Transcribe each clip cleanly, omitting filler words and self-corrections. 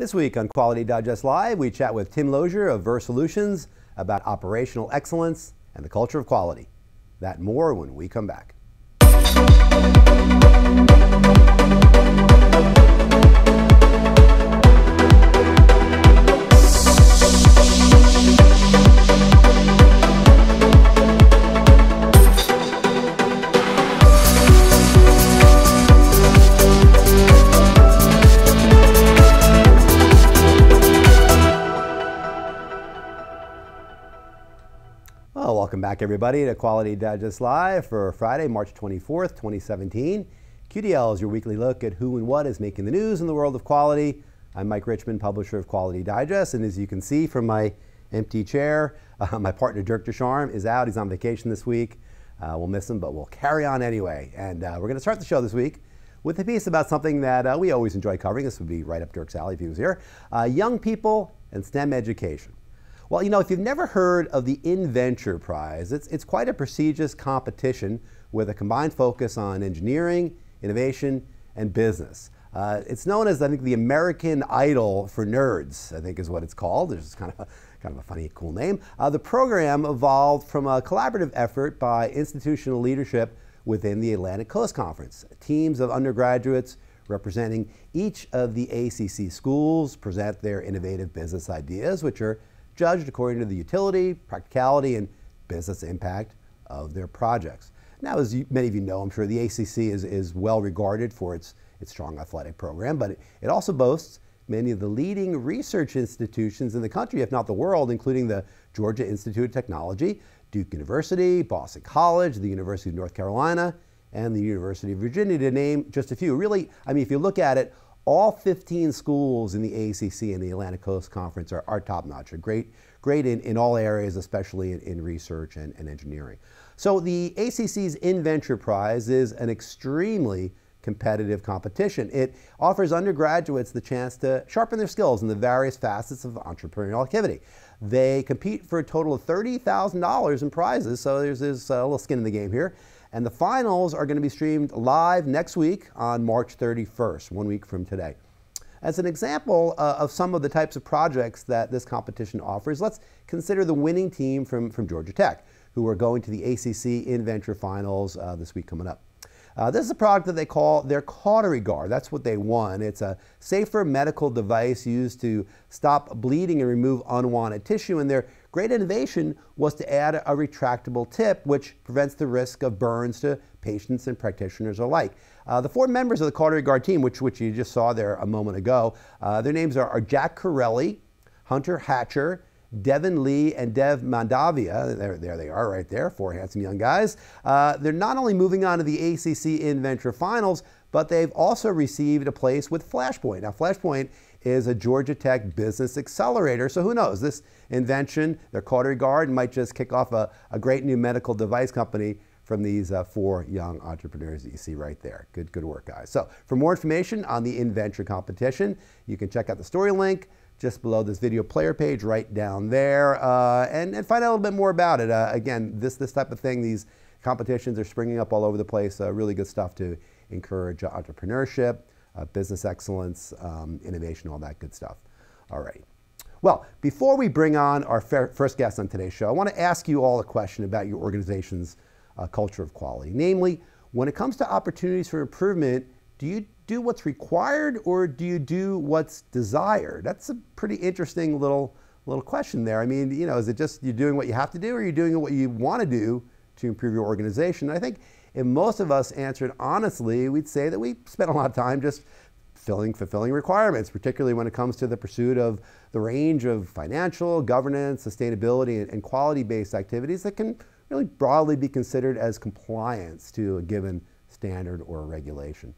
This week on Quality Digest Live, we chat with Tim Lozier of Verse Solutions about operational excellence and the culture of quality. That and more when we come back. Welcome back, everybody, to Quality Digest Live for Friday, March 24th, 2017. QDL is your weekly look at who and what is making the news in the world of quality. I'm Mike Richman, publisher of Quality Digest, and as you can see from my empty chair, my partner Dirk Dusharme is out. He's on vacation this week. We'll miss him, but we'll carry on anyway. And we're going to start the show this week with a piece about something that we always enjoy covering. This would be right up Dirk's alley if he was here. Young people and STEM education. Well, you know, if you've never heard of the InVenture Prize, it's quite a prestigious competition with a combined focus on engineering, innovation, and business. It's known as, I think, the American Idol for Nerds, I think is what it's called. It's kind of a funny, cool name. The program evolved from a collaborative effort by institutional leadership within the Atlantic Coast Conference. Teams of undergraduates representing each of the ACC schools present their innovative business ideas, which are judged according to the utility, practicality, and business impact of their projects. Now, as many of you know, I'm sure, the ACC is well regarded for its strong athletic program, but it also boasts many of the leading research institutions in the country, if not the world, including the Georgia Institute of Technology, Duke University, Boston College, the University of North Carolina, and the University of Virginia, to name just a few. Really, I mean, if you look at it, all 15 schools in the ACC and the Atlantic Coast Conference are top-notch, great in all areas, especially in research and engineering. So the ACC's InVenture Prize is an extremely competitive competition. It offers undergraduates the chance to sharpen their skills in the various facets of entrepreneurial activity. They compete for a total of $30,000 in prizes, so there's a little skin in the game here. And the finals are going to be streamed live next week on March 31st, 1 week from today. As an example of some of the types of projects that this competition offers, let's consider the winning team from Georgia Tech, who are going to the ACC InVenture Finals this week coming up. This is a product that they call their Cautery Guard. That's what they won. It's a safer medical device used to stop bleeding and remove unwanted tissue, and their great innovation was to add a retractable tip, which prevents the risk of burns to patients and practitioners alike. The four members of the Cautery Guard team, which you just saw there a moment ago, their names are Jack Corelli, Hunter Hatcher, Devin Lee, and Dev Mandavia. There they are right there, four handsome young guys. They're not only moving on to the ACC InVenture Finals, but they've also received a place with Flashpoint. Now, Flashpoint is a Georgia Tech business accelerator, so who knows? This invention, their Cautery Guard, might just kick off a great new medical device company from these four young entrepreneurs that you see right there. Good work, guys. So for more information on the InVenture competition, you can check out the story link just below this video player page right down there, and find out a little bit more about it. Again, this type of thing, these competitions are springing up all over the place. Really good stuff to encourage entrepreneurship, business excellence, innovation, all that good stuff. All right. Well, before we bring on our first guest on today's show, I want to ask you all a question about your organization's culture of quality. Namely, when it comes to opportunities for improvement, do you do what's required, or do you do what's desired? That's a pretty interesting little question there. I mean, you know, is it just you're doing what you have to do, or you're doing what you want to do to improve your organization? And I think if most of us answered honestly, we'd say that we spent a lot of time just fulfilling requirements, particularly when it comes to the pursuit of the range of financial, governance, sustainability, and quality-based activities that can really broadly be considered as compliance to a given standard or regulation.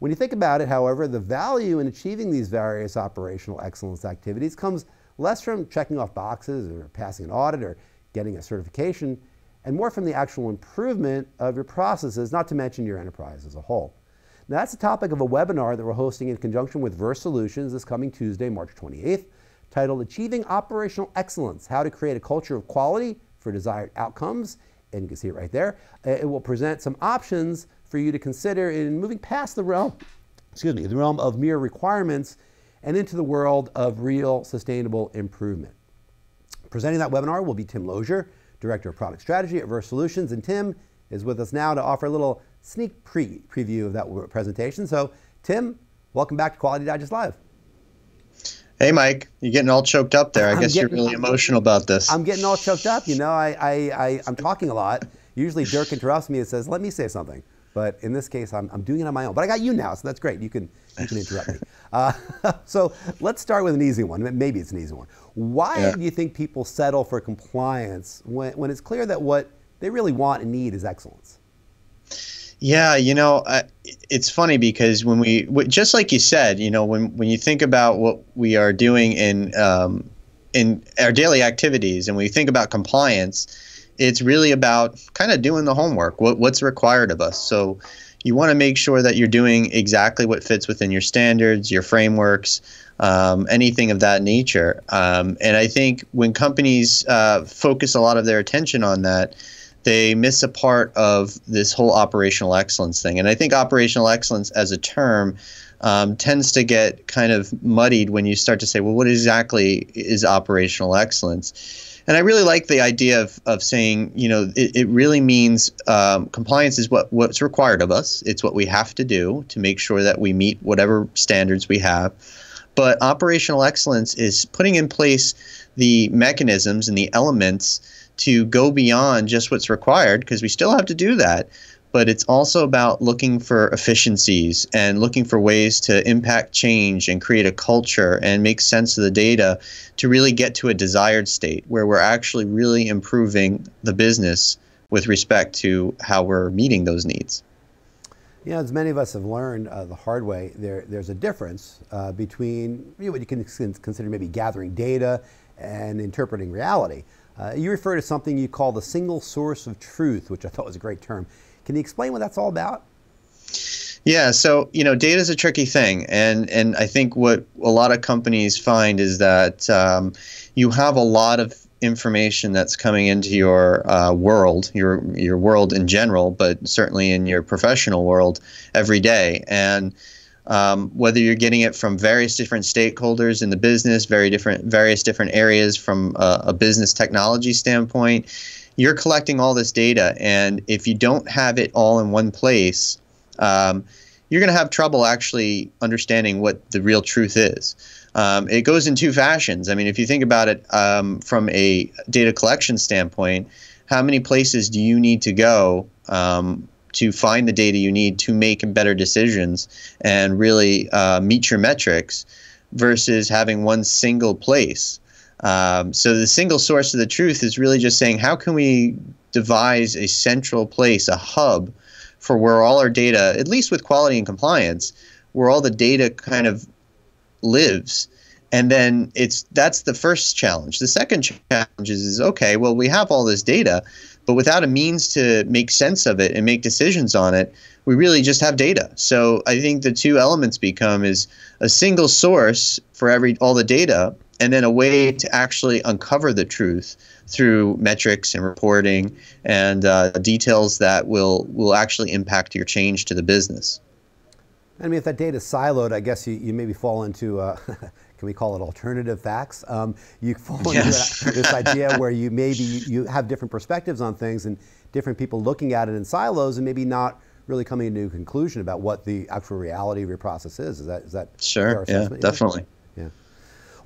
When you think about it, however, the value in achieving these various operational excellence activities comes less from checking off boxes or passing an audit or getting a certification, and more from the actual improvement of your processes, not to mention your enterprise as a whole. Now, that's the topic of a webinar that we're hosting in conjunction with Verse Solutions this coming Tuesday, March 28th, titled Achieving Operational Excellence: How to Create a Culture of Quality for Desired Outcomes. And you can see it right there. It will present some options for you to consider in moving past the realm of mere requirements and into the world of real sustainable improvement. Presenting that webinar will be Tim Lozier, Director of Product Strategy at Verse Solutions, and Tim is with us now to offer a little sneak preview of that presentation. So Tim, welcome back to Quality Digest Live. Hey Mike, you're getting all choked up there. I guess you're really emotional about this. I'm getting all choked up. You know, I'm talking a lot. Usually Dirk interrupts me and says, let me say something. But in this case, I'm doing it on my own. But I got you now, so that's great. You can interrupt me. So let's start with an easy one. Maybe it's an easy one. Why do you think people settle for compliance when it's clear that what they really want and need is excellence? Yeah, you know, it's funny because when we, just like you said, you know, when you think about what we are doing in our daily activities and we think about compliance, it's really about kind of doing the homework, what's required of us. So you want to make sure that you're doing exactly what fits within your standards, your frameworks, anything of that nature. And I think when companies focus a lot of their attention on that, they miss a part of this whole operational excellence thing. And I think operational excellence as a term tends to get kind of muddied when you start to say, well, what exactly is operational excellence? And I really like the idea of saying, you know, it really means compliance is what's required of us. It's what we have to do to make sure that we meet whatever standards we have. But operational excellence is putting in place the mechanisms and the elements to go beyond just what's required, because we still have to do that, but it's also about looking for efficiencies and looking for ways to impact change and create a culture and make sense of the data to really get to a desired state where we're actually really improving the business with respect to how we're meeting those needs. You know, as many of us have learned the hard way, there's a difference between what you can consider maybe gathering data and interpreting reality. You refer to something you call the single source of truth, which I thought was a great term. Can you explain what that's all about? Yeah, so, you know, data is a tricky thing. And I think what a lot of companies find is that you have a lot of information that's coming into your world, your world in general, but certainly in your professional world every day. And whether you're getting it from various different stakeholders in the business, various different areas from a business technology standpoint, you're collecting all this data. And if you don't have it all in one place, you're going to have trouble actually understanding what the real truth is. It goes in two fashions. I mean, if you think about it from a data collection standpoint, how many places do you need to go to find the data you need to make better decisions and really meet your metrics versus having one single place? So the single source of the truth is really just saying, how can we devise a central place, a hub for where all our data, at least with quality and compliance, where all the data kind of lives? And then that's the first challenge. The second challenge is, okay, well, we have all this data, but without a means to make sense of it and make decisions on it, we really just have data. So I think the two elements become is a single source for all the data, and then a way to actually uncover the truth through metrics and reporting and details that will actually impact your change to the business. I mean, if that data is siloed, I guess you maybe fall into, can we call it alternative facts? You fall into this idea where you maybe you have different perspectives on things and different people looking at it in silos and maybe not really coming to a conclusion about what the actual reality of your process is. Is that sure? Yeah, definitely. Yeah.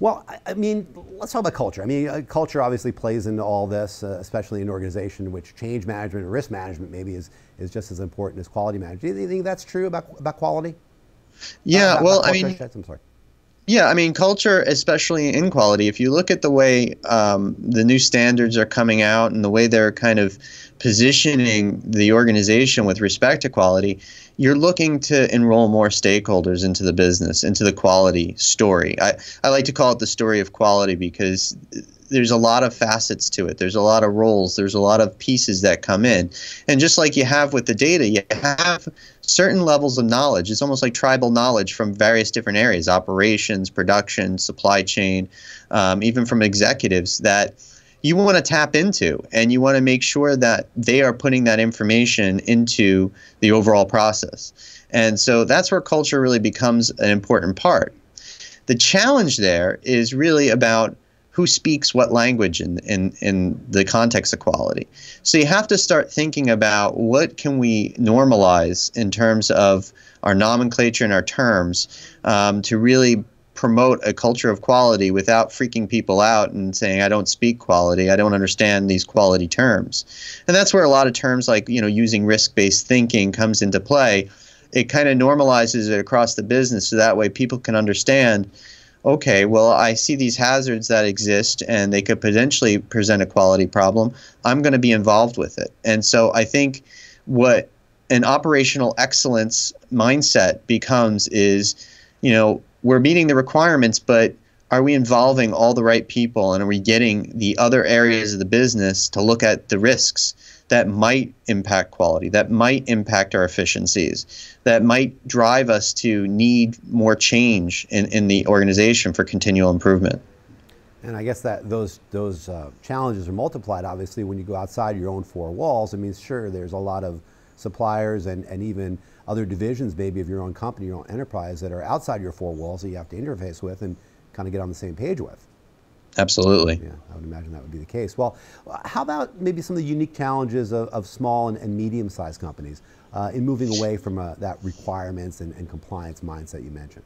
Well, I mean, let's talk about culture. I mean, culture obviously plays into all this, especially in an organization in which change management and risk management maybe is just as important as quality management. Do you think that's true about quality? Yeah, I mean, culture, especially in quality, if you look at the way the new standards are coming out and the way they're kind of positioning the organization with respect to quality, you're looking to enroll more stakeholders into the business, into the quality story. I like to call it the story of quality because there's a lot of facets to it. There's a lot of roles. There's a lot of pieces that come in. And just like you have with the data, you have certain levels of knowledge. It's almost like tribal knowledge from various different areas, operations, production, supply chain, even from executives that you want to tap into, and you want to make sure that they are putting that information into the overall process. And so that's where culture really becomes an important part. The challenge there is really about who speaks what language in the context of quality. So you have to start thinking about what can we normalize in terms of our nomenclature and our terms to really promote a culture of quality without freaking people out and saying, I don't speak quality, I don't understand these quality terms. And that's where a lot of terms like, you know, using risk-based thinking comes into play. It kind of normalizes it across the business so that way people can understand, okay, well, I see these hazards that exist and they could potentially present a quality problem. I'm going to be involved with it. And so I think what an operational excellence mindset becomes is, you know, we're meeting the requirements, but are we involving all the right people, and are we getting the other areas of the business to look at the risks that might impact quality, that might impact our efficiencies, that might drive us to need more change in the organization for continual improvement? And I guess that those challenges are multiplied, obviously, when you go outside your own four walls. I mean, sure, there's a lot of suppliers and even other divisions maybe of your own company, your own enterprise, that are outside your four walls that you have to interface with and kind of get on the same page with. Absolutely. Yeah, I would imagine that would be the case. Well, how about maybe some of the unique challenges of small and medium-sized companies in moving away from that requirements and compliance mindset you mentioned?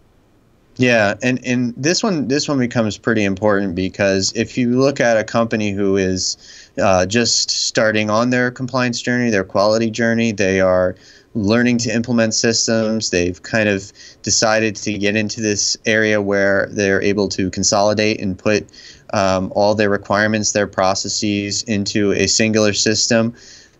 Yeah, and this one becomes pretty important, because if you look at a company who is just starting on their compliance journey, their quality journey, they are learning to implement systems, they've kind of decided to get into this area where they're able to consolidate and put all their requirements, their processes into a singular system,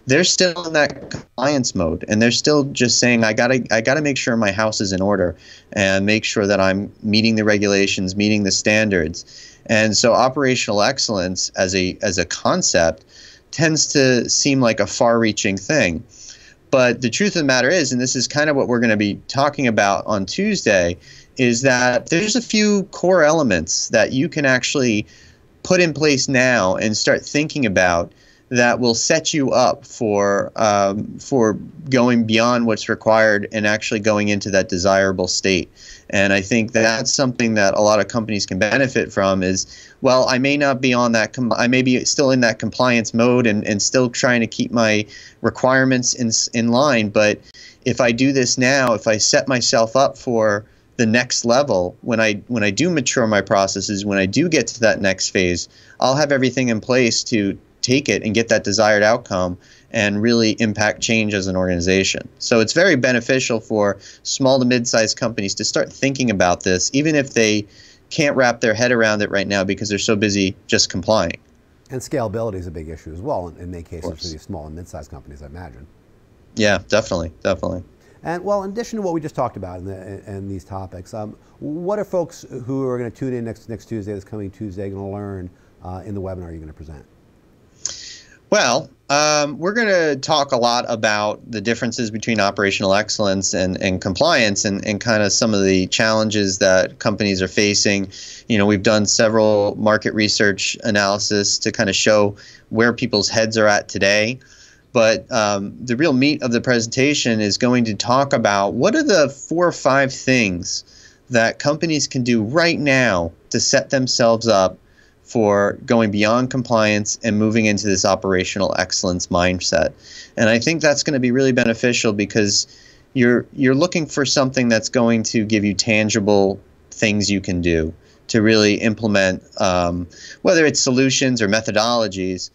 they're still in that compliance mode, and they're still just saying, I gotta make sure my house is in order and make sure that I'm meeting the regulations, meeting the standards. And so operational excellence as a concept tends to seem like a far-reaching thing. But the truth of the matter is, and this is kind of what we're going to be talking about on Tuesday, is that there's a few core elements that you can actually put in place now and start thinking about that will set you up for going beyond what's required and actually going into that desirable state. And I think that's something that a lot of companies can benefit from is, well, I may not be on that, I may be still in that compliance mode and still trying to keep my requirements in line, but if I do this now, if I set myself up for the next level, when I do mature my processes, when I do get to that next phase, I'll have everything in place to take it and get that desired outcome and really impact change as an organization. So it's very beneficial for small to mid-sized companies to start thinking about this, even if they can't wrap their head around it right now because they're so busy just complying. And scalability is a big issue as well in many cases for these small and mid-sized companies, I imagine. Yeah, definitely, definitely. And well, in addition to what we just talked about and these topics, what are folks who are going to tune in next Tuesday, this coming Tuesday, going to learn in the webinar you're going to present? Well, we're going to talk a lot about the differences between operational excellence and compliance and kind of some of the challenges that companies are facing. You know, we've done several market research analysis to kind of show where people's heads are at today. But the real meat of the presentation is going to talk about what are the 4 or 5 things that companies can do right now to set themselves up for going beyond compliance and moving into this operational excellence mindset. And I think that's going to be really beneficial because you're looking for something that's going to give you tangible things you can do to really implement, whether it's solutions or methodologies,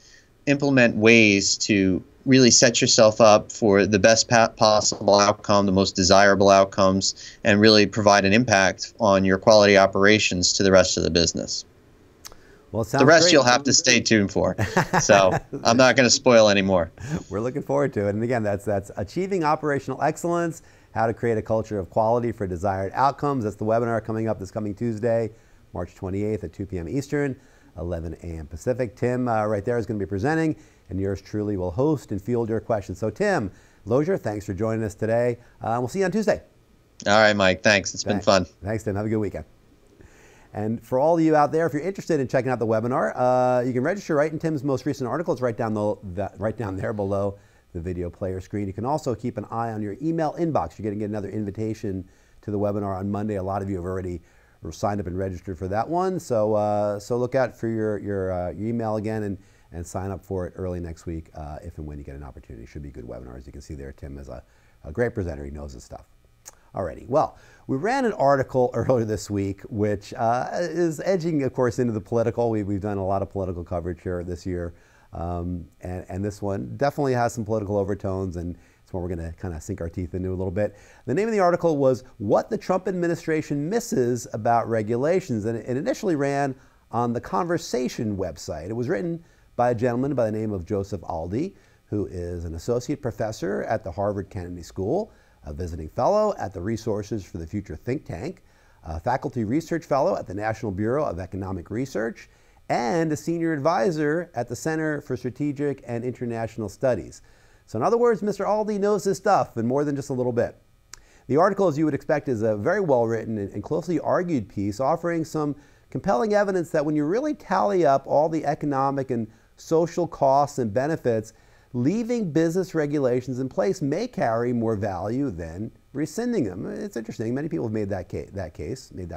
implement ways to really set yourself up for the best possible outcome, the most desirable outcomes, and really provide an impact on your quality operations to the rest of the business. Well, the rest great. You'll have to stay tuned for. So I'm not going to spoil anymore. We're looking forward to it. And again, that's Achieving Operational Excellence, How to Create a Culture of Quality for Desired Outcomes. That's the webinar coming up this coming Tuesday, March 28th at 2 p.m. Eastern, 11 a.m. Pacific. Tim right there is going to be presenting, and yours truly will host and field your questions. So Tim Lozier, thanks for joining us today. We'll see you on Tuesday. All right, Mike. Thanks. It's been fun. Thanks, Tim. Have a good weekend. And for all of you out there, if you're interested in checking out the webinar, you can register right in Tim's most recent article. It's right down there below the video player screen. You can also keep an eye on your email inbox. You're going to get another invitation to the webinar on Monday. A lot of you have already signed up and registered for that one. So so look out for your email again and sign up for it early next week if and when you get an opportunity. Should be good webinars. You can see there Tim is a great presenter. He knows his stuff. Alrighty. Well, we ran an article earlier this week, which is edging, of course, into the political. We've done a lot of political coverage here this year, and this one definitely has some political overtones, and it's one we're going to kind of sink our teeth into a little bit. The name of the article was "What the Trump Administration Misses About Regulations," and it initially ran on the Conversation website. It was written by a gentleman by the name of Joseph Aldy, who is an associate professor at the Harvard Kennedy School, a visiting fellow at the Resources for the Future think tank, a faculty research fellow at the National Bureau of Economic Research, and a senior advisor at the Center for Strategic and International Studies. So in other words, Mr. Aldy knows his stuff, and more than just a little bit. The article, as you would expect, is a very well-written and closely argued piece, offering some compelling evidence that when you really tally up all the economic and social costs and benefits, leaving business regulations in place may carry more value than rescinding them. It's interesting. Many people have made that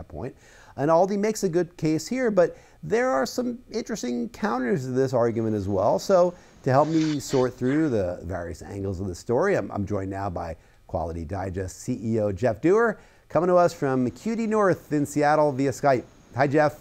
point. And Aldy makes a good case here, but there are some interesting counters to this argument as well. So to help me sort through the various angles of the story, I'm joined now by Quality Digest CEO Jeff Dewar, coming to us from QD North in Seattle via Skype. Hi, Jeff.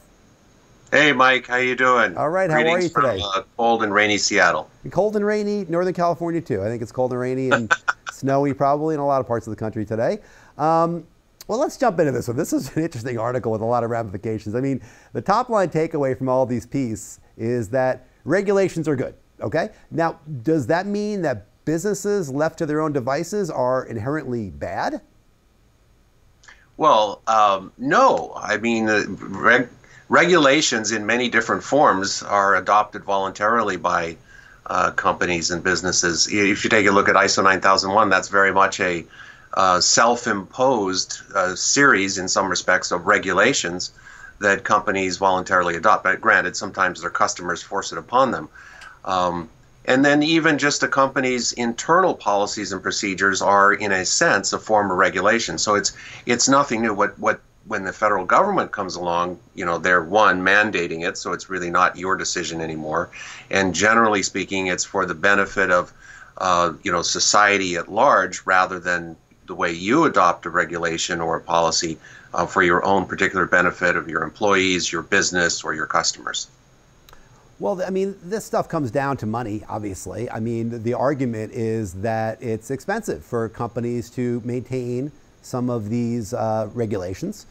Hey, Mike. How you doing? All right. Greetings. How are you today? From, cold and rainy Seattle. And cold and rainy Northern California, too. I think it's cold and rainy and snowy probably in a lot of parts of the country today. Well, let's jump into this one. This is an interesting article with a lot of ramifications. I mean, the top line takeaway from all these pieces is that regulations are good, okay? Now, does that mean that businesses left to their own devices are inherently bad? Well, no. I mean, regulations in many different forms are adopted voluntarily by companies and businesses. If you take a look at ISO 9001, that's very much a self-imposed series in some respects of regulations that companies voluntarily adopt. But granted, sometimes their customers force it upon them. And then even just a company's internal policies and procedures are, in a sense, a form of regulation. So it's nothing new. When the federal government comes along, you know, they're one, mandating it, so it's really not your decision anymore. And generally speaking, it's for the benefit of, you know, society at large rather than the way you adopt a regulation or a policy for your own particular benefit of your employees, your business, or your customers. Well, I mean, this stuff comes down to money, obviously. I mean, the argument is that it's expensive for companies to maintain some of these regulations.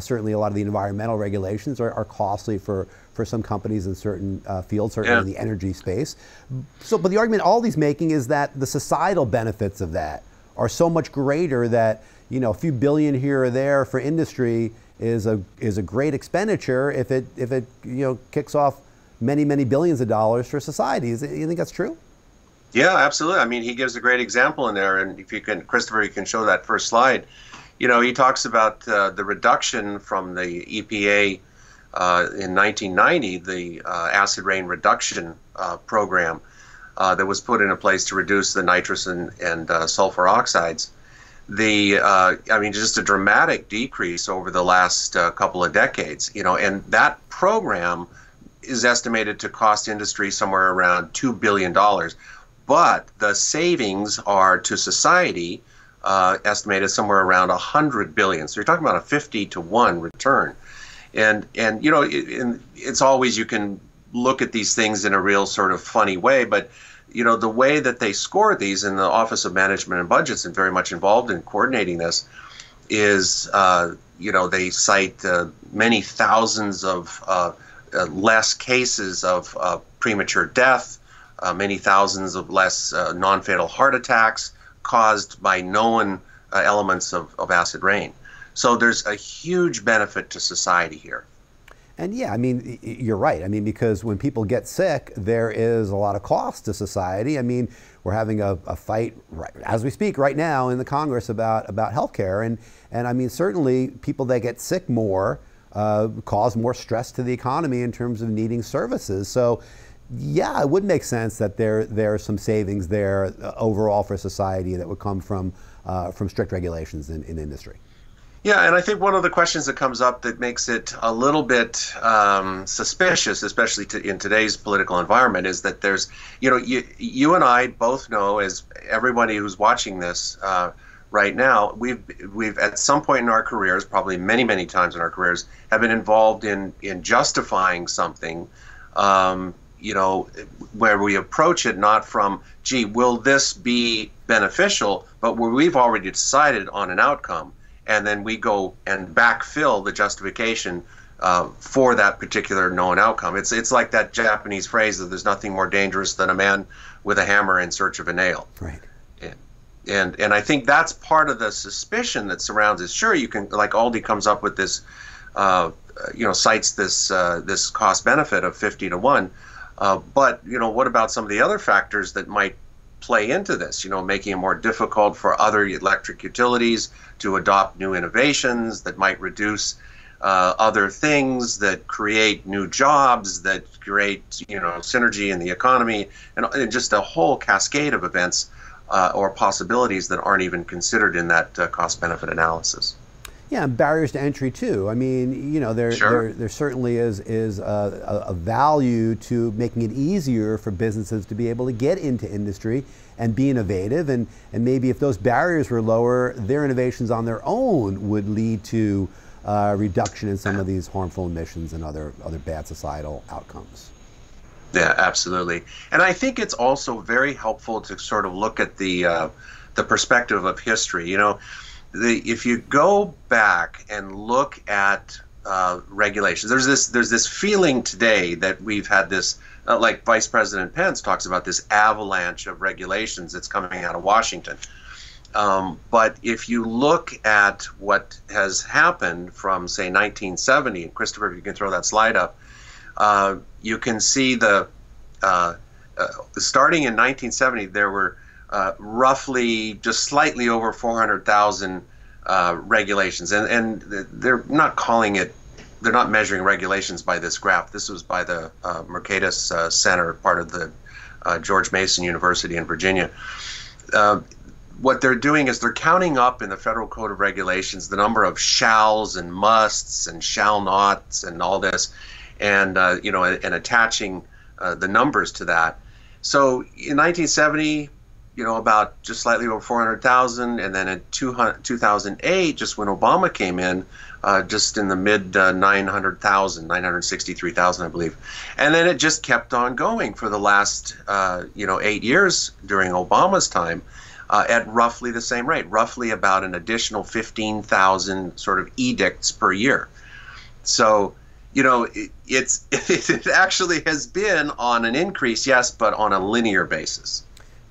Certainly a lot of the environmental regulations are costly for some companies in certain fields, certainly in the energy space. So, but the argument Aldy's making is that the societal benefits of that are so much greater that, you know, a few billion here or there for industry is a great expenditure if it you know, kicks off many billions of dollars for society. You think that's true? Yeah, absolutely. I mean, he gives a great example in there, and if you can, Christopher, you can show that first slide. You know, he talks about the reduction from the EPA in 1990, the acid rain reduction program that was put into place to reduce the nitrous and sulfur oxides. I mean, just a dramatic decrease over the last couple of decades, you know, and that program is estimated to cost industry somewhere around $2 billion. But the savings are to society estimated somewhere around 100 billion. So you're talking about a 50-to-1 return. And you know, it's always, you can look at these things in a real sort of funny way, but you know, the way that they score these in the Office of Management and Budgets, and very much involved in coordinating this, is you know, they cite many thousands of less cases of premature death, many thousands of less non-fatal heart attacks caused by known elements of acid rain. So there's a huge benefit to society here. And yeah, I mean, you're right. I mean, because when people get sick, there is a lot of cost to society. I mean, we're having a fight as we speak right now in the Congress about health care. And I mean, certainly people that get sick more cause more stress to the economy in terms of needing services. So yeah, it would make sense that there are some savings there overall for society that would come from strict regulations in industry. Yeah, and I think one of the questions that comes up that makes it a little bit suspicious, especially in today's political environment, is that there's, you know, you and I both know, as everybody who's watching this right now, we've at some point in our careers, probably many, many times in our careers, have been involved in justifying something, you know, where we approach it not from, gee, will this be beneficial, but where we've already decided on an outcome. And then we go and backfill the justification for that particular known outcome. It's like that Japanese phrase that there's nothing more dangerous than a man with a hammer in search of a nail. Right. And I think that's part of the suspicion that surrounds it. Sure, you can, like Aldy comes up with this, you know, cites this this cost benefit of 50 to 1, but you know, what about some of the other factors that might play into this, you know, making it more difficult for other electric utilities to adopt new innovations that might reduce other things, that create new jobs, that create, you know, synergy in the economy, and just a whole cascade of events or possibilities that aren't even considered in that cost-benefit analysis. Yeah, and barriers to entry too. I mean, you know, there certainly is a value to making it easier for businesses to be able to get into industry and be innovative. And maybe if those barriers were lower, their innovations on their own would lead to reduction in some of these harmful emissions and other bad societal outcomes. Yeah, absolutely. And I think it's also very helpful to sort of look at the perspective of history. You know, if you go back and look at regulations, there's this feeling today that we've had this, like Vice President Pence talks about, this avalanche of regulations that's coming out of Washington. But if you look at what has happened from, say, 1970, and Christopher, if you can throw that slide up, you can see the starting in 1970, there were roughly just slightly over 400,000 regulations, and they're not calling it, they're not measuring regulations by this graph. This was by the Mercatus Center, part of the George Mason University in Virginia. What they're doing is they're counting up in the Federal Code of Regulations the number of shalls and musts and shall nots and all this, and you know, and attaching the numbers to that. So in 1970, you know, about just slightly over 400,000, and then in 2008, just when Obama came in, just in the mid 900,000, 963,000, I believe, and then it just kept on going for the last, you know, 8 years during Obama's time, at roughly the same rate, roughly about an additional 15,000 sort of edicts per year. So, you know, it actually has been on an increase, yes, but on a linear basis.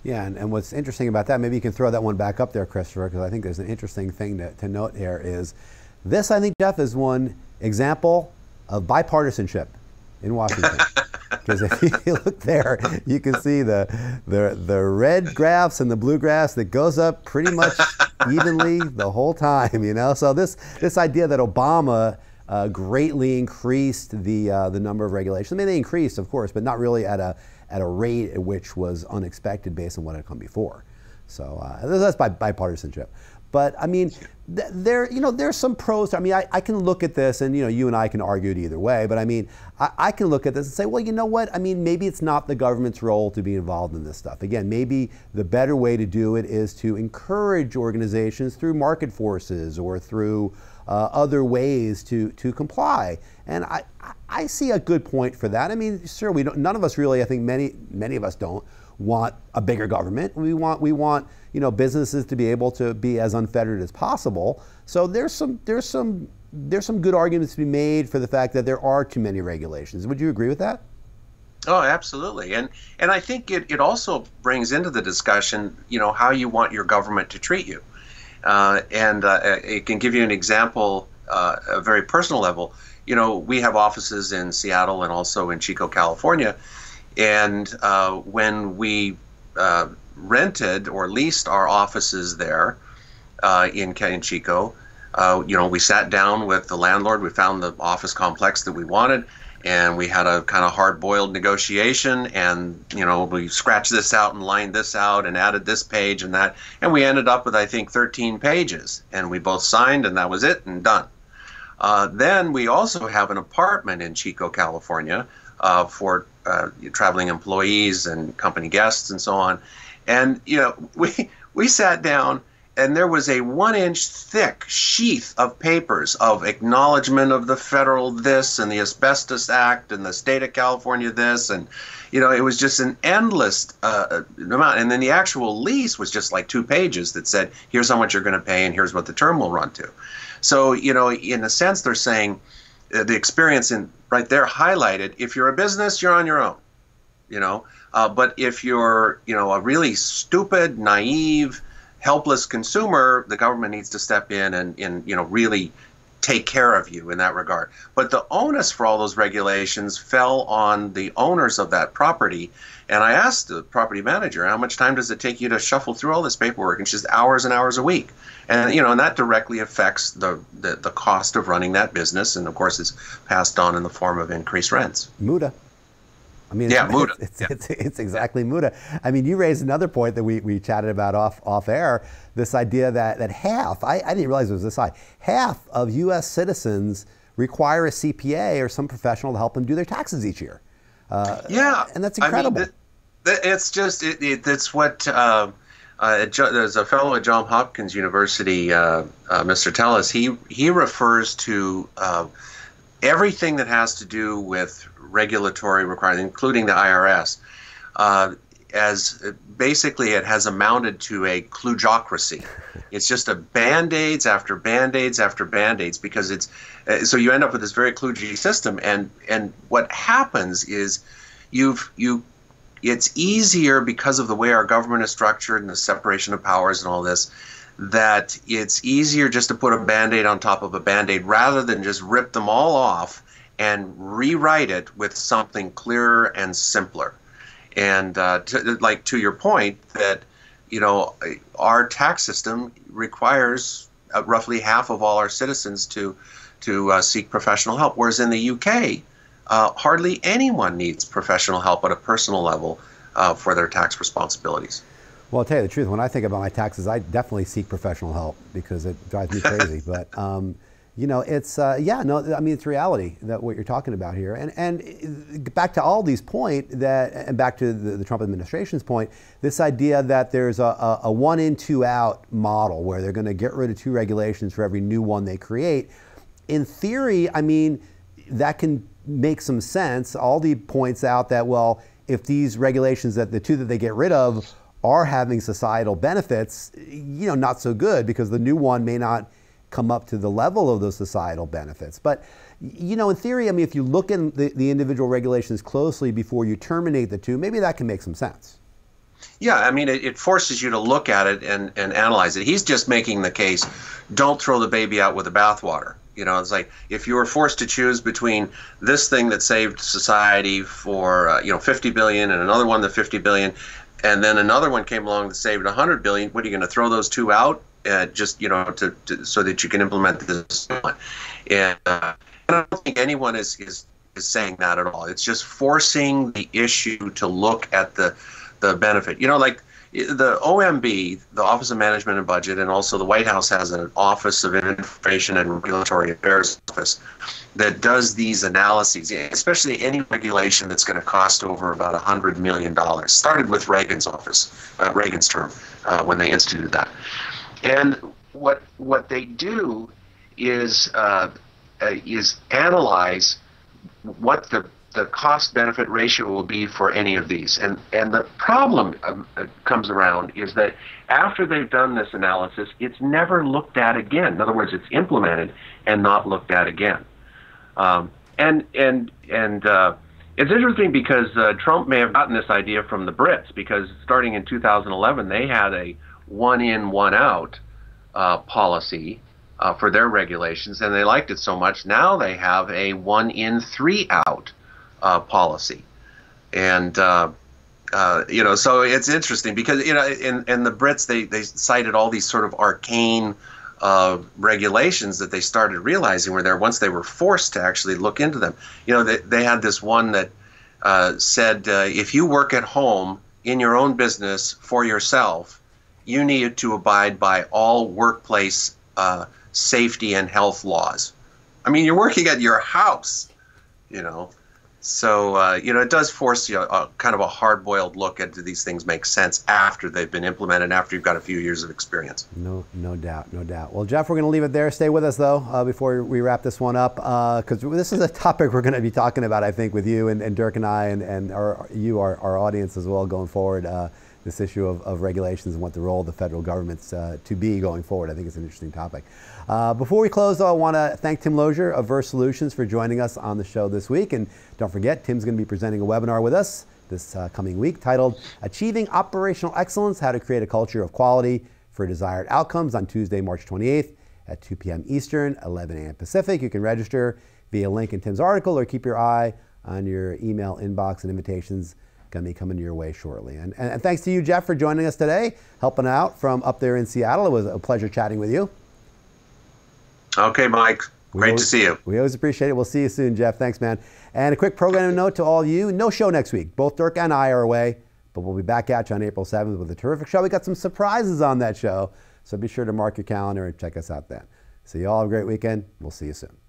Yeah, and what's interesting about that, maybe you can throw that one back up there, Christopher, because I think there's an interesting thing to note here is this, I think, Jeff, is one example of bipartisanship in Washington. Because if you look there, you can see the red graphs and the blue graphs that goes up pretty much evenly the whole time, you know? So this idea that Obama greatly increased the number of regulations. I mean, they increased, of course, but not really at a rate at which was unexpected based on what had come before. So that's bipartisanship. But I mean, there, you know, there's some pros. I mean, I can look at this, and you know, you and I can argue it either way. But I mean, I can look at this and say, well, you know what? I mean, maybe it's not the government's role to be involved in this stuff. Again, maybe the better way to do it is to encourage organizations through market forces or through other ways to comply. And I see a good point for that. I mean, sure, we don't, none of us really, I think many of us don't want a bigger government. We want, you know, businesses to be able to be as unfettered as possible. So there's some good arguments to be made for the fact that there are too many regulations. Would you agree with that? Oh, absolutely. And I think it also brings into the discussion, you know, how you want your government to treat you. It can give you an example, a very personal level. You know, we have offices in Seattle and also in Chico, California. And when we rented or leased our offices there in Chico, you know, we sat down with the landlord. We found the office complex that we wanted. and we had a kind of hard-boiled negotiation, and we scratched this out and lined this out and added this page and that, and we ended up with, I think, 13 pages, and we both signed, and that was it and done. Then we also have an apartment in Chico, California, for traveling employees and company guests and so on. And we sat down, and there was a 1-inch thick sheath of papers of acknowledgement of the federal this and the Asbestos Act and the state of California this, and it was just an endless amount. And then the actual lease was just like 2 pages that said, here's how much you're going to pay and here's what the term will run to. So in a sense, they're saying the experience in right there highlighted, if you're a business, you're on your own, but if you're a really stupid, naive, helpless consumer, the government needs to step in and really take care of you in that regard. But the onus for all those regulations fell on the owners of that property. And I asked the property manager, how much time does it take you to shuffle through all this paperwork? And she said, hours and hours a week. And and that directly affects the cost of running that business, and of course is passed on in the form of increased rents. Muda. I mean, yeah, Muda. It's exactly Muda. I mean, you raised another point that we chatted about off air, this idea that half, I didn't realize it was this high, half of US citizens require a CPA or some professional to help them do their taxes each year. Yeah. And that's incredible. I mean, it's just, it's what, there's a fellow at Johns Hopkins University, Mr. Tellis, he refers to everything that has to do with regulatory requirements, including the IRS, as basically it has amounted to a kludgeocracy. It's just a band-aids after band-aids after band-aids, because it's so you end up with this very kludgy system, and what happens is it's easier, because of the way our government is structured and the separation of powers and all this, that it's easier just to put a band-aid on top of a band-aid rather than just rip them all off and rewrite it with something clearer and simpler. And like to your point that, our tax system requires roughly half of all our citizens to seek professional help, whereas in the UK, hardly anyone needs professional help at a personal level for their tax responsibilities. Well, I'll tell you the truth, when I think about my taxes, I definitely seek professional help because it drives me crazy. But, it's, yeah, no, I mean, it's reality that what you're talking about here. And back to Aldy's point and back to the Trump administration's point, this idea that there's a 1-in, 2-out model where they're going to get rid of 2 regulations for every new one they create. In theory, I mean, that can make some sense. Aldy points out that, well, if these regulations, that the 2 that they get rid of, are having societal benefits, not so good, because the new one may not come up to the level of those societal benefits. But, in theory, I mean, if you look in the individual regulations closely before you terminate the 2, maybe that can make some sense. Yeah, I mean, it forces you to look at it and analyze it. He's just making the case, don't throw the baby out with the bathwater. It's like if you were forced to choose between this thing that saved society for, $50 billion and another one that $50 billion, and then another one came along that saved $100 billion. What, are you going to throw those 2 out just, so that you can implement this one? And I don't think anyone is saying that at all. It's just forcing the issue to look at the benefit. Like the OMB, the Office of Management and Budget, and also the White House has an Office of Information and Regulatory Affairs office that does these analyses, especially any regulation that's going to cost over about $100 million. Started with Reagan's term, when they instituted that. And what they do is analyze what the cost-benefit ratio will be for any of these. And the problem comes around is that after they've done this analysis, it's never looked at again. In other words, it's implemented and not looked at again. It's interesting because Trump may have gotten this idea from the Brits, because starting in 2011, they had a 1-in, 1-out policy for their regulations, and they liked it so much. Now they have a 1-in, 3-out policy, and so it's interesting because in the Brits they cited all these sort of arcane regulations that they started realizing were there once they were forced to actually look into them. You know, they had this one that said, if you work at home in your own business for yourself, you need to abide by all workplace safety and health laws. I mean, you're working at your house, you know. So, you know, it does force you a kind of a hard-boiled look at do these things make sense after they've been implemented, after you've got a few years of experience. No doubt. Well, Jeff, we're going to leave it there. Stay with us, though, before we wrap this one up, because this is a topic we're going to be talking about, I think, with you and Dirk and I and our audience as well going forward. This issue of regulations and what the role of the federal government's to be going forward. I think it's an interesting topic. Before we close, though, I want to thank Tim Lozier of Verse Solutions for joining us on the show this week. And don't forget, Tim's going to be presenting a webinar with us this coming week titled Achieving Operational Excellence, How to Create a Culture of Quality for Desired Outcomes on Tuesday, March 28th at 2 p.m. Eastern, 11 a.m. Pacific. You can register via link in Tim's article or keep your eye on your email inbox and invitations going to be coming your way shortly. And thanks to you, Jeff, for joining us today, helping out from up there in Seattle. It was a pleasure chatting with you. Okay, Mike. Great to see you. We always appreciate it. We'll see you soon, Jeff. Thanks, man. And a quick programming note to all you. No show next week. Both Dirk and I are away, but we'll be back at you on April 7th with a terrific show. We got some surprises on that show, so be sure to mark your calendar and check us out then. So you all have a great weekend. We'll see you soon.